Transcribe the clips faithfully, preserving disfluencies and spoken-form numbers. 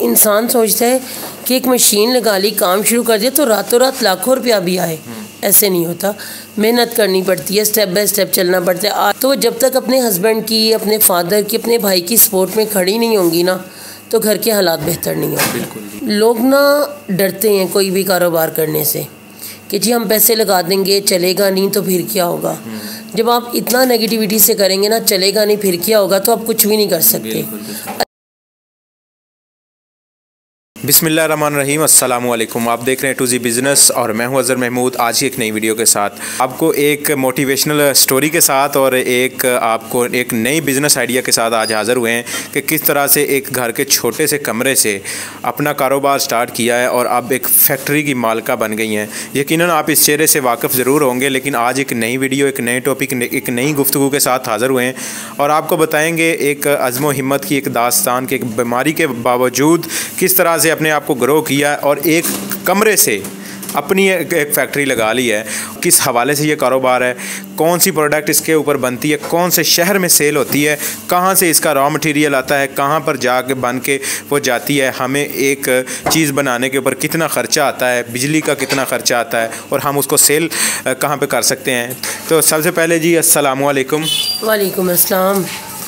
इंसान सोचता है कि एक मशीन लगा ली, काम शुरू कर दिया तो रातों रात लाखों रुपया भी आए, ऐसे नहीं होता। मेहनत करनी पड़ती है, स्टेप बाय स्टेप चलना पड़ता है। तो जब तक अपने हस्बैंड की, अपने फादर की, अपने भाई की सपोर्ट में खड़ी नहीं होंगी ना, तो घर के हालात बेहतर नहीं होंगे। लोग ना डरते हैं कोई भी कारोबार करने से कि जी हम पैसे लगा देंगे, चलेगा नहीं तो फिर क्या होगा। जब आप इतना नेगेटिविटी से करेंगे ना, चलेगा नहीं फिर क्या होगा, तो आप कुछ भी नहीं कर सकते। बिस्मिल्लाह रहमान रहीम, अस्सलाम वालेकुम। आप देख रहे हैं ए टू जी बिज़नेस और मैं हूं अज़र महमूद। आज ही एक नई वीडियो के साथ आपको एक मोटिवेशनल स्टोरी के साथ और एक आपको एक नई बिज़नेस आइडिया के साथ आज हाज़र हुए हैं कि किस तरह से एक घर के छोटे से कमरे से अपना कारोबार स्टार्ट किया है और अब एक फैक्ट्री की मालिका बन गई हैं। यकीनन आप इस चेहरे से वाकिफ़ ज़रूर होंगे, लेकिन आज एक नई वीडियो, एक नए टॉपिक, एक नई गुफ्तगू के साथ हाज़र हुए हैं और आपको बताएँगे एक अज़्म व हिम्मत की एक दास्तान के, एक बीमारी के बावजूद किस तरह से अपने आप को ग्रो किया और एक कमरे से अपनी एक, एक फैक्ट्री लगा ली है। किस हवाले से ये कारोबार है, कौन सी प्रोडक्ट इसके ऊपर बनती है, कौन से शहर में सेल होती है, कहाँ से इसका रॉ मटेरियल आता है, कहाँ पर जा के बन के वो जाती है, हमें एक चीज़ बनाने के ऊपर कितना ख़र्चा आता है, बिजली का कितना ख़र्चा आता है और हम उसको सेल कहाँ पर कर सकते हैं। तो सबसे पहले जी अस्सलाम वालेकुम। वालेकुम अस्सलाम,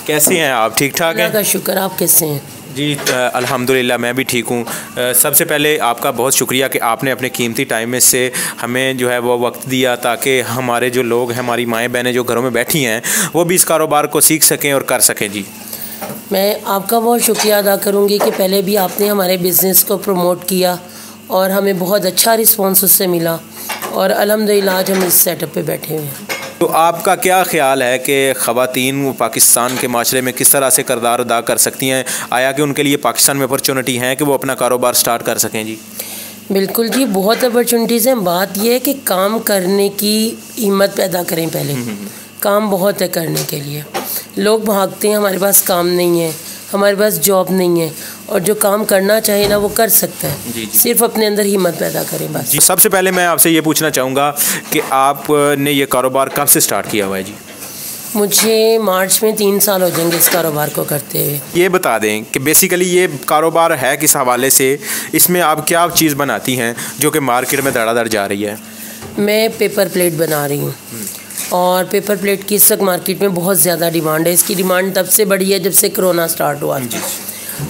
कैसे हैं आप? ठीक ठाक हैं? अल्लाह का शुक्र, आप कैसे हैं? जी अल्हम्दुलिल्लाह मैं भी ठीक हूँ। सबसे पहले आपका बहुत शुक्रिया कि आपने अपने कीमती टाइम में से हमें जो है वो वक्त दिया ताकि हमारे जो लोग हैं, हमारी माएँ बहनें जो घरों में बैठी हैं, वो भी इस कारोबार को सीख सकें और कर सकें। जी मैं आपका बहुत शुक्रिया अदा करूँगी कि पहले भी आपने हमारे बिज़नेस को प्रमोट किया और हमें बहुत अच्छा रिस्पॉन्स उससे मिला और अल्हम्दुलिल्लाह आज हम इस सेटअप पर बैठे हुए हैं। तो आपका क्या ख्याल है कि ख़वातीन पाकिस्तान के माशरे में किस तरह से किरदार अदा कर सकती हैं? आया कि उनके लिए पाकिस्तान में अपॉर्चुनिटी हैं कि वो अपना कारोबार स्टार्ट कर सकें? जी बिल्कुल जी, बहुत अपॉर्चुनिटीज़ हैं। बात यह है कि काम करने की हिम्मत पैदा करें। पहले काम बहुत है करने के लिए, लोग भागते हैं हमारे पास काम नहीं है, हमारे पास जॉब नहीं है, और जो काम करना चाहिए ना वो कर सकता है। जी जी। सिर्फ अपने अंदर हिम्मत पैदा करें बस। जी सबसे पहले मैं आपसे ये पूछना चाहूँगा कि आपने ये कारोबार कब से स्टार्ट किया हुआ है? जी मुझे मार्च में तीन साल हो जाएंगे इस कारोबार को करते हुए। ये बता दें कि बेसिकली ये कारोबार है किस हवाले से, इसमें आप क्या चीज़ बनाती हैं जो कि मार्केट में धड़ाधड़ जा रही है? मैं पेपर प्लेट बना रही हूँ और पेपर प्लेट की इस वक्त मार्केट में बहुत ज़्यादा डिमांड है। इसकी डिमांड तब से बढ़ी है जब से कोरोना स्टार्ट हुआ।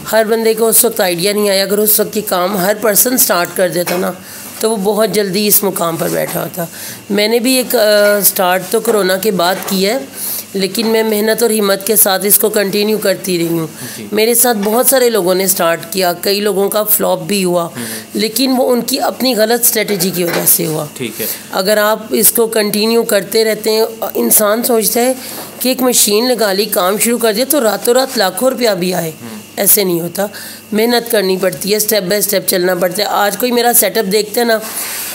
हर बंदे को उस वक्त आइडिया नहीं आया, अगर उस वक्त ये काम हर पर्सन स्टार्ट कर देता ना तो वो बहुत जल्दी इस मुकाम पर बैठा होता। मैंने भी एक आ, स्टार्ट तो कोरोना के बाद किया है, लेकिन मैं मेहनत और हिम्मत के साथ इसको कंटिन्यू करती रही हूँ। मेरे साथ बहुत सारे लोगों ने स्टार्ट किया, कई लोगों का फ्लॉप भी हुआ, लेकिन वो उनकी अपनी गलत स्ट्रेटजी की वजह से हुआ। ठीक है, अगर आप इसको कंटिन्यू करते रहते हैं, इंसान सोचता है कि एक मशीन लगा ली, काम शुरू कर दिया तो रातों रात लाखों रुपया भी आए, ऐसे नहीं होता। मेहनत करनी पड़ती है, स्टेप बाय स्टेप चलना पड़ता है। आज कोई मेरा सेटअप देखते हैं ना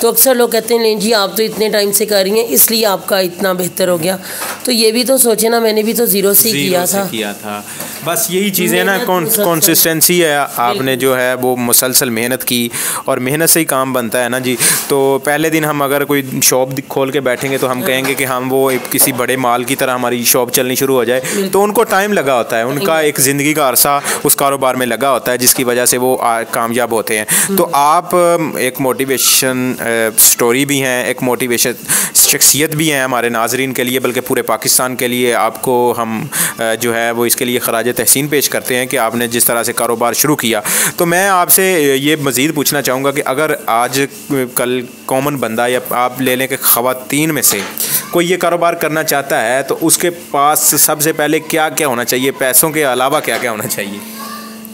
तो अक्सर लोग कहते हैं नहीं जी आप तो इतने टाइम से कर रही हैं इसलिए आपका इतना बेहतर हो गया, तो ये भी तो सोचे ना मैंने भी तो ज़ीरो से किया था किया था बस यही चीज़ है ना, कंसिस्टेंसी है। आपने जो है वो मुसलसल मेहनत की और मेहनत से ही काम बनता है ना। जी तो पहले दिन हम अगर कोई शॉप खोल के बैठेंगे तो हम कहेंगे कि हम वो किसी बड़े माल की तरह हमारी शॉप चलनी शुरू हो जाए, तो उनको टाइम लगा होता है, उनका एक ज़िंदगी का अरसा उस कारोबार में लगा होता है जिसकी वजह से वो कामयाब होते हैं। तो आप एक मोटिवेशन स्टोरी भी हैं, एक मोटिवेशन शख्सियत भी हैं हमारे नाजरीन के लिए, बल्कि पूरे पाकिस्तान के लिए। आपको हम जो है वो इसके लिए खराज तहसीन पेश करते हैं कि आपने जिस तरह से कारोबार शुरू किया। तो मैं आपसे ये मज़ीद पूछना चाहूँगा कि अगर आज कल कॉमन बंदा या आप ले लें कि ख़वातीन में से कोई ये कारोबार करना चाहता है तो उसके पास सबसे पहले क्या क्या होना चाहिए, पैसों के अलावा क्या क्या होना चाहिए?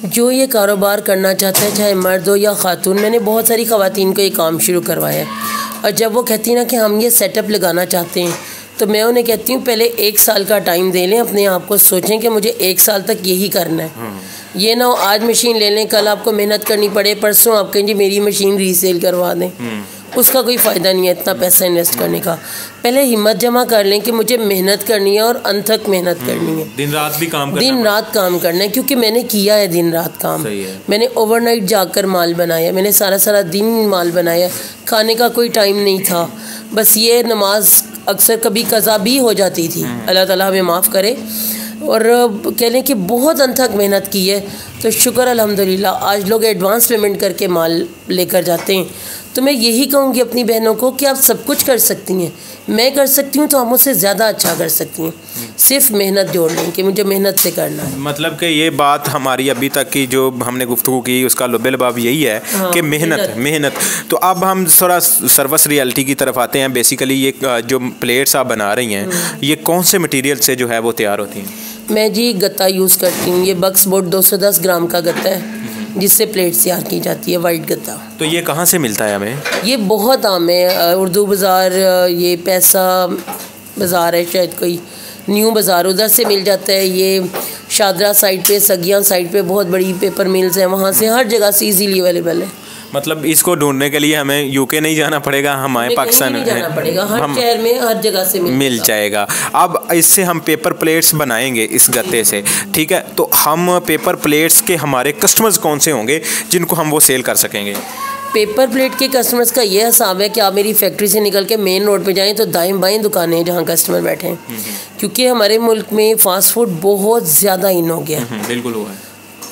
जो ये कारोबार करना चाहता है, चाहे मर्द हो या खातून, मैंने बहुत सारी ख़वातीन को ये काम शुरू करवाया है और जब वो कहती हैं ना कि हम ये सेटअप लगाना चाहते हैं तो मैं उन्हें कहती हूँ पहले एक साल का टाइम दे लें, अपने आप को सोचें कि मुझे एक साल तक यही करना है। ये ना हो आज मशीन ले लें, कल आपको मेहनत करनी पड़े, परसों आप कहें जी मेरी मशीन रीसेल करवा दें, उसका कोई फ़ायदा नहीं है इतना पैसा इन्वेस्ट करने का। पहले हिम्मत जमा कर लें कि मुझे मेहनत करनी है और अनथक मेहनत करनी है, दिन रात भी काम करना दिन रात काम करना है, क्योंकि मैंने किया है दिन रात काम। मैंने ओवरनाइट जाकर माल बनाया, मैंने सारा सारा दिन माल बनाया, खाने का कोई टाइम नहीं था। बस ये नमाज अक्सर कभी कज़ा भी हो जाती थी, अल्लाह ताला हमें माफ़ करे, और कह लें कि बहुत अनथक मेहनत की है, तो शुक्र अल्हम्दुलिल्लाह आज लोग एडवांस पेमेंट करके माल लेकर जाते हैं। तो मैं यही कहूँगी अपनी बहनों को कि आप सब कुछ कर सकती हैं, मैं कर सकती हूँ तो हम उससे ज़्यादा अच्छा कर सकती हैं, सिर्फ मेहनत जोड़ लें कि मुझे मेहनत से करना है। मतलब कि ये बात हमारी अभी तक की जो हमने गुफ्तगू की उसका लुबेलबाब यही है हाँ, कि मेहनत मेहनत तो अब हम थोड़ा सर्विस रियलिटी की तरफ आते हैं। बेसिकली ये जो प्लेट्स आप बना रही हैं ये कौन से मटीरियल से जो है वो तैयार होती हैं? मैं जी गत्ता यूज़ करती हूँ, ये बक्स बोर्ड दो सौ दस ग्राम का गत्ता है जिससे प्लेट्स तैयार की जाती है, वाइट गत्ता। तो ये कहाँ से मिलता है हमें? ये बहुत आम है, उर्दू बाज़ार, ये पैसा बाज़ार है शायद, कोई न्यू बाज़ार उधर से मिल जाता है, ये शादरा साइड पे, सगियां साइड पे बहुत बड़ी पेपर मिल्स हैं, वहाँ से हर जगह से इजीली अवेलेबल है। मतलब इसको ढूंढने के लिए हमें यूके नहीं जाना पड़ेगा, हमारे पाकिस्तान में जाना पड़ेगा, हर शहर में हर जगह से मिल, मिल जाएगा। अब इससे हम पेपर प्लेट्स बनाएंगे इस गत्ते से, ठीक है? तो हम पेपर प्लेट्स के हमारे कस्टमर्स कौन से होंगे जिनको हम वो सेल कर सकेंगे? पेपर प्लेट के कस्टमर्स का ये हिसाब है कि आप मेरी फैक्ट्री से निकल के मेन रोड पे जाएं तो दाएं बाएं दुकानें हैं जहाँ कस्टमर बैठे हैं, क्योंकि हमारे मुल्क में फास्ट फूड बहुत ज़्यादा इन हो गया है। बिल्कुल हुआ है,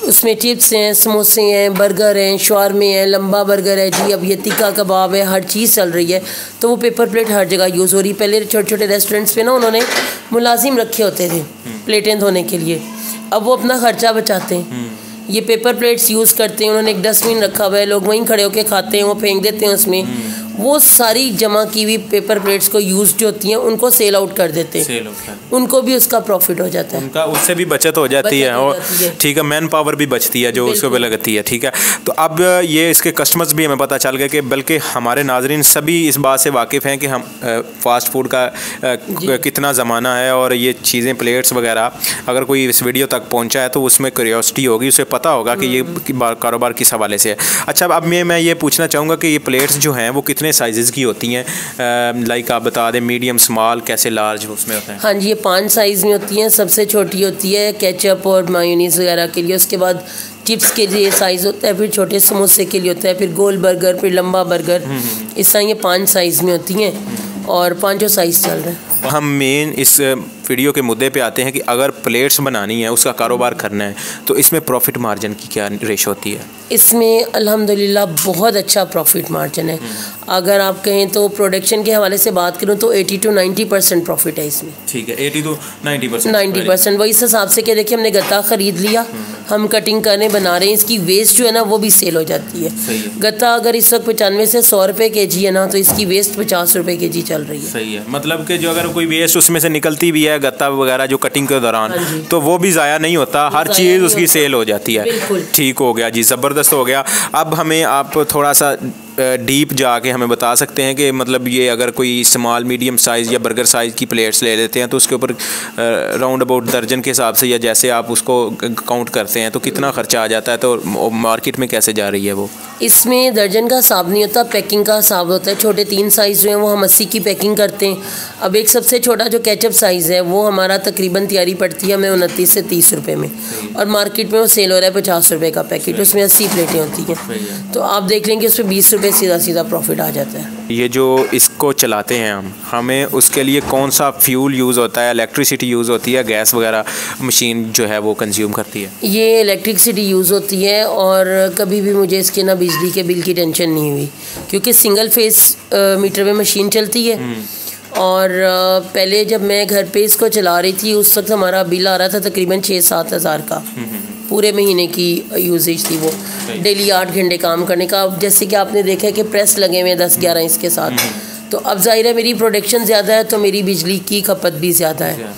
उसमें चिप्स हैं, समोसे हैं, बर्गर हैं, शवारमे हैं, लंबा बर्गर है जी, अब ये टिक्का कबाब है, हर चीज़ चल रही है, तो वो पेपर प्लेट हर जगह यूज़ हो रही है। पहले छोटे छोटे रेस्टोरेंट्स पे ना उन्होंने मुलाजिम रखे होते थे प्लेटें धोने के लिए, अब वो अपना खर्चा बचाते हैं, ये पेपर प्लेट्स यूज़ करते हैं। उन्होंने एक डस्टबिन रखा हुआ है, लोग वहीं खड़े होकर खाते हैं, वो फेंक देते हैं उसमें, वो सारी जमा की हुई पेपर प्लेट्स को यूज जो होती हैं उनको सेल आउट कर देते हैं, उनको भी उसका प्रॉफिट हो जाता है, उनका उससे भी बचत हो जाती है, और ठीक है मैन पावर भी बचती है जो उसको भी लगती है, ठीक है? तो अब ये इसके कस्टमर्स भी हमें पता चल गया कि बल्कि हमारे नाजरीन सभी इस बात से वाकिफ़ हैं कि हम फास्ट फूड का कितना ज़माना है, और ये चीज़ें प्लेट्स वगैरह अगर कोई इस वीडियो तक पहुँचा है तो उसमें क्यूरियोसिटी होगी, उसे पता होगा कि ये कारोबार किस हवाले से है। अच्छा, अब मैं ये पूछना चाहूँगा कि ये प्लेट्स जो हैं वो कितने साइजेस की होती हैं? लाइक आप बता दें, मीडियम, स्मॉल, कैसे लार्ज उसमें होते हैं? हाँ जी, ये पांच साइज़ में होती हैं। सबसे छोटी होती है केचप और मायोनीज़ वगैरह के लिए, उसके बाद चिप्स के लिए साइज़ होता है, फिर छोटे समोसे के लिए होता है, फिर गोल बर्गर, फिर लंबा बर्गर, इस तरह ये पांच साइज़ में होती हैं और पांचों साइज़ चल रहे हैं। हम मेन इस वीडियो के मुद्दे पे आते हैं कि अगर प्लेट्स बनानी है, उसका कारोबार करना है, तो इसमें प्रॉफिट मार्जिन की क्या रेशो होती है? इसमें अल्हम्दुलिल्लाह बहुत अच्छा प्रॉफिट मार्जिन है। अगर आप कहें तो प्रोडक्शन के हवाले से बात करूं तो अस्सी टू नब्बे परसेंट प्रॉफिट है इसमें। ठीक है, अस्सी टू नब्बे परसेंट। नब्बे परसेंट वही हिसाब से कि देखिए हमने गत्ता ख़रीद लिया, हम कटिंग करने बना रहे हैं, इसकी वेस्ट जो है ना वो भी सेल हो जाती है। गत्ता अगर इस वक्त पचानवे से सौ रुपये के जी है ना, तो इसकी वेस्ट पचास रुपये के जी चल रही है। सही है, मतलब कि जो अगर कोई वेस्ट उसमें से निकलती भी है गत्ता वगैरह जो कटिंग के दौरान, तो वो भी ज़ाया नहीं होता, हर चीज़ उसकी सेल हो जाती है। ठीक हो गया जी, ज़बरदस्त हो गया। अब हमें आप थोड़ा सा डीप जाके हमें बता सकते हैं कि मतलब ये अगर कोई स्मॉल, मीडियम साइज़ या बर्गर साइज़ की प्लेट्स ले लेते हैं तो उसके ऊपर राउंड अबाउट दर्जन के हिसाब से या जैसे आप उसको काउंट करते हैं तो कितना खर्चा आ जाता है, तो मार्केट में कैसे जा रही है वो? इसमें दर्जन का हिसाब नहीं होता, पैकिंग का हिसाब होता है। छोटे तीन साइज़ जो हैं वो हम अस्सी की पैकिंग करते हैं। अब एक सबसे छोटा जो केचप साइज़ है वो हमारा तकरीबन तैयारी पड़ती है हमें उनतीस से तीस रुपये में, और मार्केट में वो सेल हो रहा है पचास रुपये का पैकेट, उसमें अस्सी प्लेटें होती हैं, तो आप देख लेंगे उसमें बीस सीधा सीधा प्रॉफिट आ जाता है। ये जो इसको चलाते हैं हम, हमें उसके लिए कौन सा फ्यूल यूज़ होता है? इलेक्ट्रिसिटी यूज़ होती है, गैस वगैरह मशीन जो है वो कंज्यूम करती है? ये इलेक्ट्रिसिटी यूज़ होती है, और कभी भी मुझे इसके ना बिजली के बिल की टेंशन नहीं हुई, क्योंकि सिंगल फेस मीटर में मशीन चलती है। और पहले जब मैं घर पे इसको चला रही थी उस वक्त हमारा बिल आ रहा था तकरीबन छः सात हज़ार का, पूरे महीने की यूजेज थी वो, डेली आठ घंटे काम करने का। अब जैसे कि आपने देखा है कि प्रेस लगे हुए हैं दस ग्यारह इसके साथ, तो अब ज़ाहिर है मेरी प्रोडक्शन ज़्यादा है तो मेरी बिजली की खपत भी ज़्यादा है,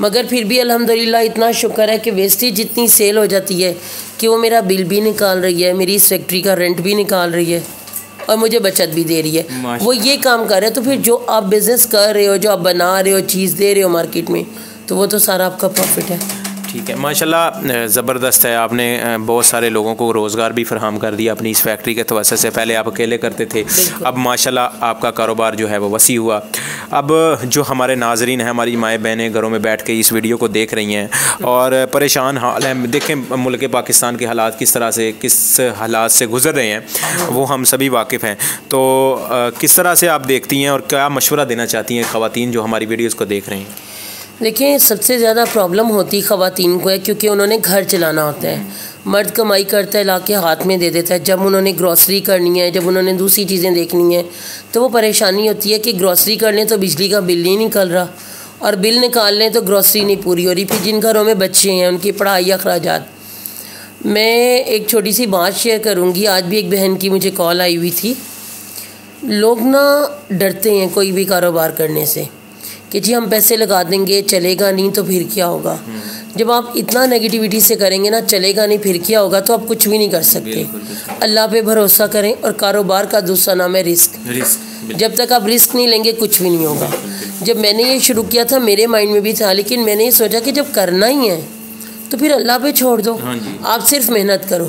मगर फिर भी अल्हम्दुलिल्लाह इतना शुक्र है कि वेस्टेज जितनी सेल हो जाती है कि वो मेरा बिल भी निकाल रही है, मेरी इस फैक्ट्री का रेंट भी निकाल रही है, और मुझे बचत भी दे रही है। वो ये काम कर रहे हैं तो फिर जो आप बिज़नेस कर रहे हो, जो आप बना रहे हो, चीज़ दे रहे हो मार्केट में, तो वो तो सारा आपका प्रॉफिट है। ठीक है, माशाल्लाह ज़बरदस्त है। आपने बहुत सारे लोगों को रोज़गार भी फराहम कर दिया अपनी इस फैक्ट्री के तवस्सुत से, पहले आप अकेले करते थे, अब माशाल्लाह आपका कारोबार जो है वो वसी हुआ। अब जो हमारे नाजरीन हैं, हमारी माएँ बहनें घरों में बैठ के इस वीडियो को देख रही हैं और परेशान हाल हैं, देखें मुल्क पाकिस्तान के हालात किस तरह से, किस हालात से गुज़र रहे हैं, वो हम सभी वाकिफ़ हैं। तो किस तरह से आप देखती हैं और क्या मशवरा देना चाहती हैं ख़वातीन जो हमारी वीडियोज़ को देख रही हैं? देखिए, सबसे ज़्यादा प्रॉब्लम होती ख़वातीन को है क्योंकि उन्होंने घर चलाना होता है। मर्द कमाई करता है, ला के हाथ में दे देता है। जब उन्होंने ग्रॉसरी करनी है, जब उन्होंने दूसरी चीज़ें देखनी है, तो वो परेशानी होती है कि ग्रॉसरी कर लें तो बिजली का बिल नहीं निकल रहा, और बिल निकाल लें तो ग्रॉसरी नहीं पूरी हो रही। फिर जिन घरों में बच्चे हैं उनकी पढ़ाई अखराजात। मैं एक छोटी सी बात शेयर करूँगी। आज भी एक बहन की मुझे कॉल आई हुई थी। लोग ना डरते हैं कोई भी कारोबार करने से कि जी हम पैसे लगा देंगे, चलेगा नहीं तो फिर क्या होगा। जब आप इतना नेगेटिविटी से करेंगे ना, चलेगा नहीं फिर क्या होगा, तो आप कुछ भी नहीं कर सकते। अल्लाह पे भरोसा करें। और कारोबार का दूसरा नाम है रिस्क। रिस्क जब तक आप रिस्क नहीं लेंगे कुछ भी नहीं होगा। जब मैंने ये शुरू किया था मेरे माइंड में भी था, लेकिन मैंने ये सोचा कि जब करना ही है तो फिर अल्लाह पे छोड़ दो, आप सिर्फ मेहनत करो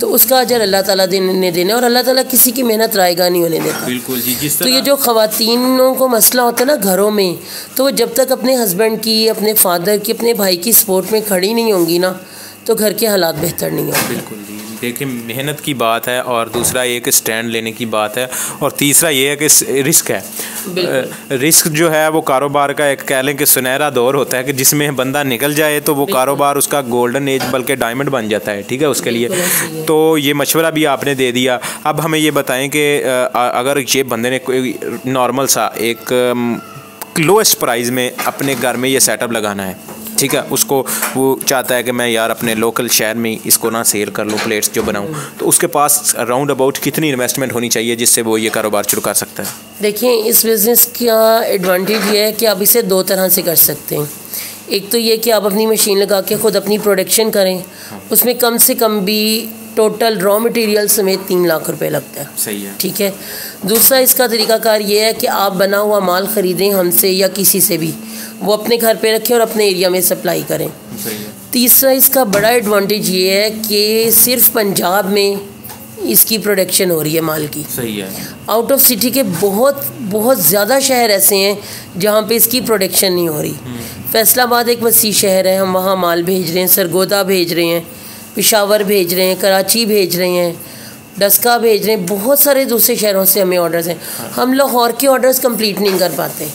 तो उसका अजर अल्लाह ताला देने देना, और अल्लाह ताला किसी की मेहनत रायगा नहीं होने देता। बिल्कुल जी, जिस तरह तो ये जो ख़वातीनों को मसला होता है ना घरों में, तो वो जब तक अपने हस्बैंड की, अपने फादर की, अपने भाई की सपोर्ट में खड़ी नहीं होंगी ना, तो घर के हालात बेहतर नहीं होंगे। बिल्कुल जी, देखिए मेहनत की बात है, और दूसरा ये कि स्टैंड लेने की बात है, और तीसरा ये है कि रिस्क है। रिस्क जो है वो कारोबार का एक कह लें कि सुनहरा दौर होता है कि जिसमें बंदा निकल जाए तो वो कारोबार उसका गोल्डन एज बल्कि डायमंड बन जाता है। ठीक है, उसके लिए तो ये मशवरा भी आपने दे दिया। अब हमें ये बताएं कि अगर ये बंदे ने कोई नॉर्मल सा एक लोएस्ट प्राइस में अपने घर में ये सेटअप लगाना है, ठीक है, उसको वो चाहता है कि मैं यार अपने लोकल शहर में इसको ना सेल कर लूँ, प्लेट्स जो बनाऊँ, तो उसके पास राउंड अबाउट कितनी इन्वेस्टमेंट होनी चाहिए जिससे वो ये कारोबार शुरू कर सकता है? देखिए, इस बिज़नेस का एडवांटेज ये है कि आप इसे दो तरह से कर सकते हैं। एक तो ये कि आप अपनी मशीन लगा के ख़ुद अपनी प्रोडक्शन करें, उसमें कम से कम भी टोटल रॉ मटेरियल समेत तीन लाख रुपए लगता है। सही है, ठीक है। दूसरा इसका तरीकाकार ये है कि आप बना हुआ माल ख़रीदें हमसे या किसी से भी, वो अपने घर पे रखें और अपने एरिया में सप्लाई करें। सही है। तीसरा इसका बड़ा एडवांटेज ये है कि सिर्फ पंजाब में इसकी प्रोडक्शन हो रही है माल की। सही है। आउट ऑफ सिटी के बहुत बहुत ज़्यादा शहर ऐसे हैं जहाँ पे इसकी प्रोडक्शन नहीं हो रही। फैसलाबाद एक वसी शहर है, हम वहाँ माल भेज रहे हैं, सरगोधा भेज रहे हैं, पेशावर भेज रहे हैं, कराची भेज रहे हैं, डस्का भेज रहे हैं, बहुत सारे दूसरे शहरों से हमें ऑर्डर्स हैं। हम लाहौर के ऑर्डर्स कंप्लीट नहीं कर पाते।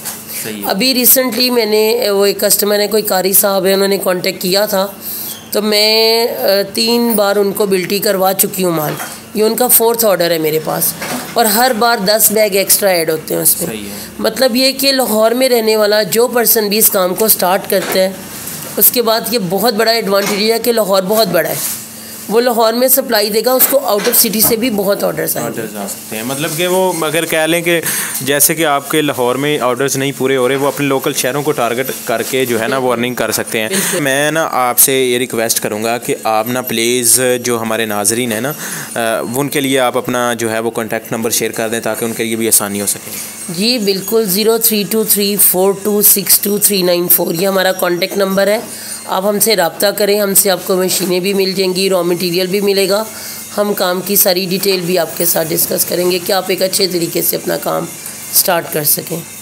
अभी रिसेंटली मैंने वो एक कस्टमर है, कोई कारी साहब है, उन्होंने कांटेक्ट किया था, तो मैं तीन बार उनको बिल्टी करवा चुकी हूँ माल। ये उनका फोर्थ ऑर्डर है मेरे पास, और हर बार दस बैग एक्स्ट्रा ऐड होते हैं उसमें। मतलब ये कि लाहौर में रहने वाला जो पर्सन भी इस काम को स्टार्ट करता है, उसके बाद ये बहुत बड़ा एडवांटेज है कि लाहौर बहुत बड़ा है, वो लाहौर में सप्लाई देगा, उसको आउट ऑफ सिटी से भी बहुत ऑर्डर्स ऑर्डर्स आ सकते हैं। मतलब कि वो अगर कह लें कि जैसे कि आपके लाहौर में ऑर्डर्स नहीं पूरे हो रहे, वो अपने लोकल शहरों को टारगेट करके जो है ना वो अर्निंग कर सकते हैं। मैं ना आपसे ये रिक्वेस्ट करूँगा कि आप ना प्लीज़ जो हमारे नाजरीन है ना उनके लिए आप अपना जो है वो कॉन्टैक्ट नंबर शेयर कर दें ताकि उनके लिए भी आसानी हो सके। जी बिल्कुल, zero three two three four two six two three nine four ये हमारा कॉन्टैक्ट नंबर है। आप हमसे रब्ता करें, हमसे आपको मशीनें भी मिल जाएंगी, रॉ मटेरियल भी मिलेगा, हम काम की सारी डिटेल भी आपके साथ डिस्कस करेंगे कि आप एक अच्छे तरीके से अपना काम स्टार्ट कर सकें।